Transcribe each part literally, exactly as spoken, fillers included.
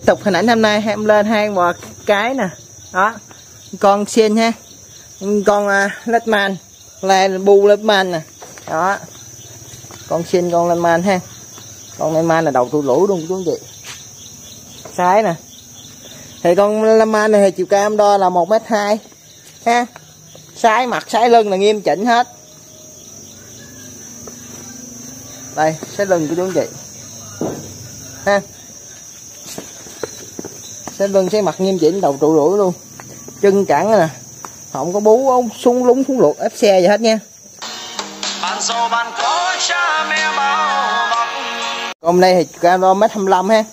Tiếp tục hình ảnh hôm nay em lên hai một cái nè. Đó, con sen ha, con uh, lết man, là bu lết man nè. Đó, con sen con lết man ha, con lết man là đầu tụ lũ luôn chú chị. Sái nè. Thì con lết man này thì chiều cao em đo là một mét hai ha. Sái mặt, sái lưng là nghiêm chỉnh hết. Đây, sái lưng của chú chị ha. Sái lưng sái mặt nghiêm chỉnh, đầu trụ rưỡi luôn. Chân cẳng nè, không có bú không súng lúng xuống luộc ép xe gì hết nha. Hôm nay thì cao đo mét hai mươi lăm ha.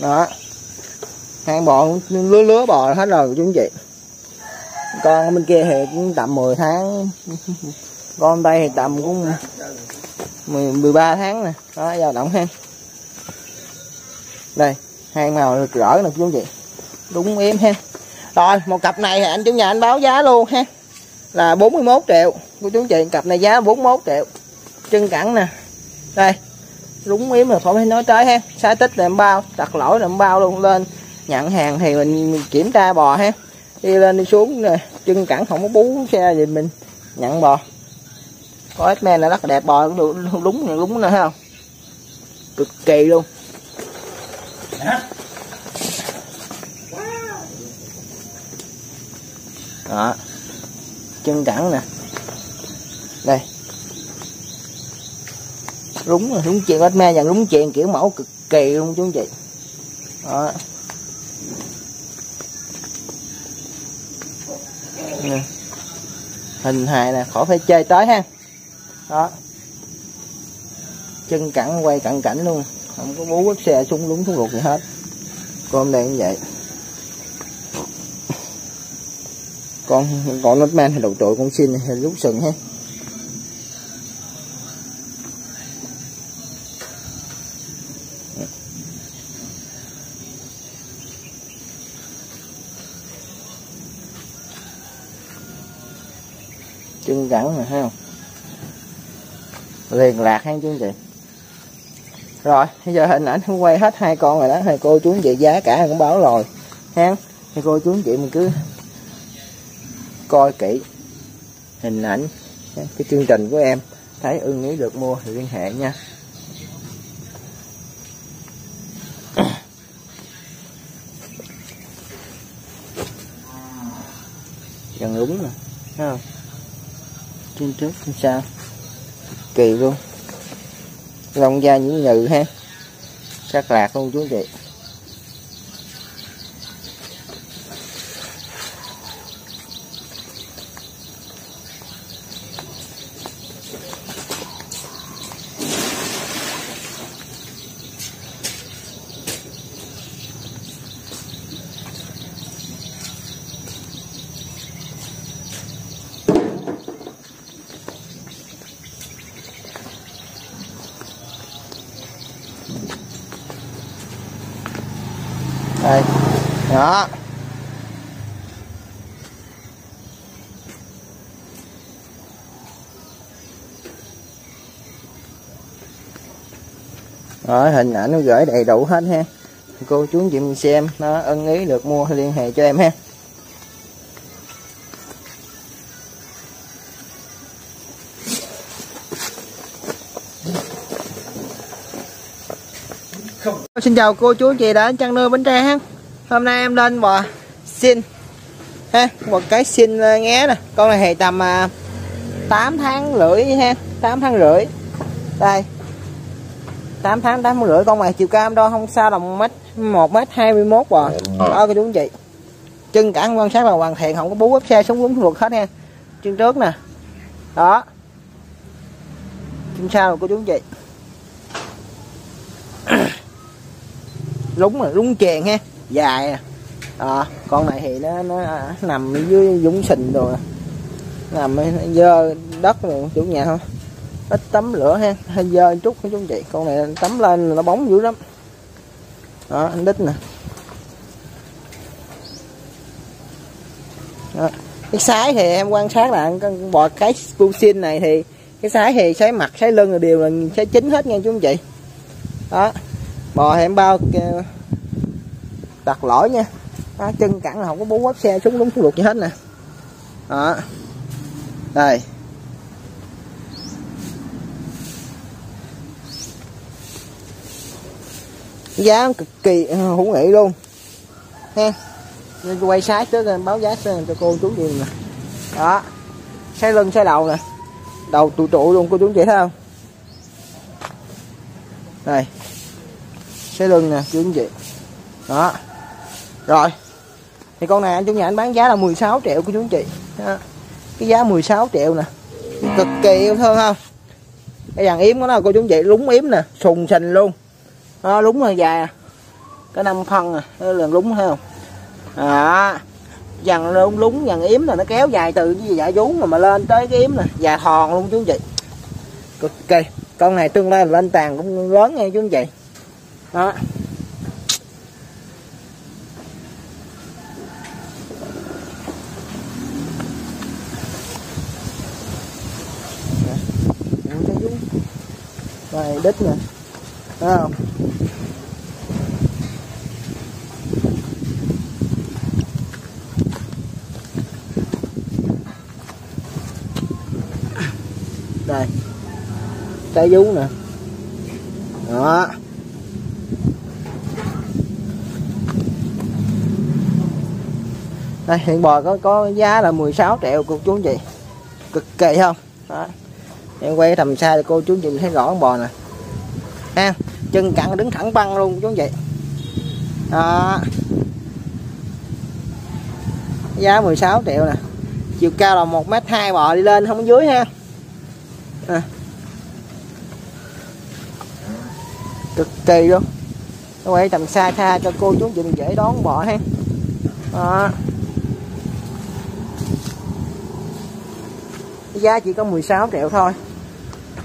Đó, hai bò lứa lứa bò hết rồi chú chị. Con bên kia thì cũng tầm mười tháng, con đây thì tầm cũng mười ba tháng nè. Đó, dao động ha. Đây, hai màu rực rỡ nè chú chị, đúng em ha. Rồi một cặp này thì anh chủ nhà anh báo giá luôn ha, là bốn mươi mốt triệu của chú chị. Cặp này giá bốn mươi mốt triệu. Chân cẳng nè, đây đúng yếm là không phải nói tới ha. Sai tích là em bao, đặt lỗi là em bao luôn. Lên nhận hàng thì mình, mình kiểm tra bò ha, đi lên đi xuống nè. Chân cẳng không có bú xe gì, mình nhận bò có ít men là rất là đẹp. Bò đúng đúng đúng nữa không, cực kỳ luôn. Đó, chân cẳng nè, đây rúng rồi, rúng chèn, ít me và rúng chèn kiểu mẫu cực kỳ luôn chú anh chị. Đó nè, hình hài nè, khỏi phải chơi tới ha. Đó, chân cẳng quay cận cảnh luôn, không có bú bóp xe sung lúng thuốc ruột gì hết. Con này như vậy, con con nốt men hay đầu trội, con xin hay rút sừng ha. Chân cẳng này thấy không, liền lạc ha chú anh chị. Rồi bây giờ hình ảnh không quay hết hai con rồi đó. Thì cô chú anh chị giá cả cũng báo rồi ha. Thì cô chú anh chị mình cứ coi kỹ hình ảnh cái chương trình của em, thấy ưng ý được mua thì liên hệ nha. Gần đúng nè, thấy không, trên trước trên sau kỳ luôn. Lông da nhũ nhừ ha, sắc lạc luôn chú chị. Đây. Đó. Đó, hình ảnh nó gửi đầy đủ hết ha. Cô chú anh chị mình xem, nó ưng ý được mua thì liên hệ cho em ha. Xin chào cô chú anh chị đã chăn nuôi Bến Tre ha. Hôm nay em lên bò xin ha, một cái xin nghe nè. Con này thì tầm tám tháng rưỡi ha, tám tháng rưỡi. Đây, tám tháng tám rưỡi. Con này chiều cao đo không sao là một mét hai mươi mốt bò. Đó cô chú anh chị. Chân cẳng quan sát là hoàn thiện, không có bú ép xe xuống uống ruột hết ha. Chân trước nè. Đó. Chân sau cô chú anh chị. Rúng là rúng chèn ha, dài à. Đó, con này thì nó nó nằm dưới dũng sình rồi, nằm dơ đất rồi chủ nhà thôi, ít tắm lửa ha, hơi dơ chút chú anh chị. Con này tắm lên là nó bóng dữ lắm. Đó, anh đít nè. Đó, cái sái thì em quan sát là con bò cái Pusin này thì cái sái thì sái mặt, sái lưng là đều là sái chính hết nha chú anh chị. Đó, Bò thì em bao đặt lỗi nha, à, chân cẳng là không có bú ép xe xuống đúng khu vực gì hết nè. Đó. Đây. Giá cực kỳ hữu nghị luôn ha. Nên quay sái trước em báo giá cho cô chú gì nè. Đó. Sái lưng sái đầu nè. Đầu tụ trụ luôn cô chú chị thấy không? Đây. Sái lưng nè chú chị. Đó. Rồi. Thì con này anh chủ nhà anh bán giá là mười sáu triệu cô chú chị. Đó. Cái giá mười sáu triệu nè. Cực kỳ yêu thương không? Cái dàn yếm của nó cô chú chị, lúng yếm nè, sùng sình luôn. Đó, lúng là dài cái năm phân à, lần lúng thấy không? À, dằn lúng lúng dằn yếm là nó kéo dài từ cái gì dạ vú mà mà lên tới cái yếm nè, dài thòn luôn chú anh chị. Cực kỳ. Con này tương lai lên tàn cũng lớn nha chú anh chị. Đó. Rồi đít nè. Thấy không? Đây. Trái vú nè. Đó. Đây hiện bò có có giá là mười sáu triệu cô chú anh chị. Cực kỳ không? Đó. Em quay tầm xa thì cô chú anh chị thấy rõ con bò nè. Ha, chân cẳng đứng thẳng băng luôn chú anh chị. Đó. Giá mười sáu triệu nè. Chiều cao là một mét hai bò đi lên không dưới ha. À. Cực kỳ luôn. Nó quay tầm xa xa cho cô chú chị mình dễ đón bò ha. Đó. Cái giá chỉ có mười sáu triệu thôi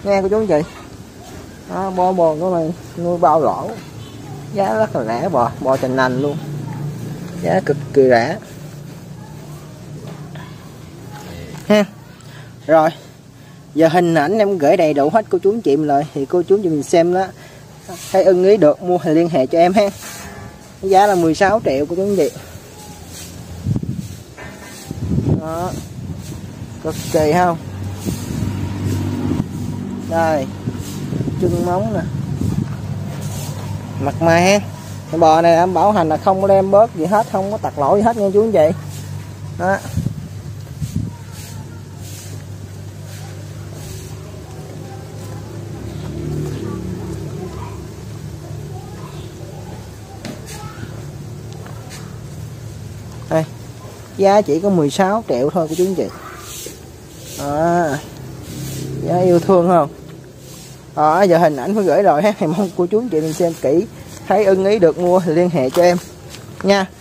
nghe cô chú chị. Đó, bò bò của mình nuôi bao lỗ, giá rất là rẻ, bò bò chành lành luôn, giá cực kỳ rẻ ha. Rồi giờ hình ảnh em gửi đầy đủ hết cô chú anh chị mình rồi, thì cô chú cho mình xem đó, thấy ưng ý được mua thì liên hệ cho em ha. Giá là mười sáu triệu cô chú anh chị. Đó. Cực kỳ không? Đây. Chân móng nè. Mặt mày ha. Cái bò này em bảo hành là không có đem bớt gì hết, không có tật lỗi gì hết nha chú anh chị. Đó. Đây. Giá chỉ có mười sáu triệu thôi cô chú anh chị. À, giá yêu thương không? À, giờ hình ảnh mới gửi rồi ha, mong cô chú anh chị mình xem kỹ, thấy ưng ý được mua thì liên hệ cho em nha.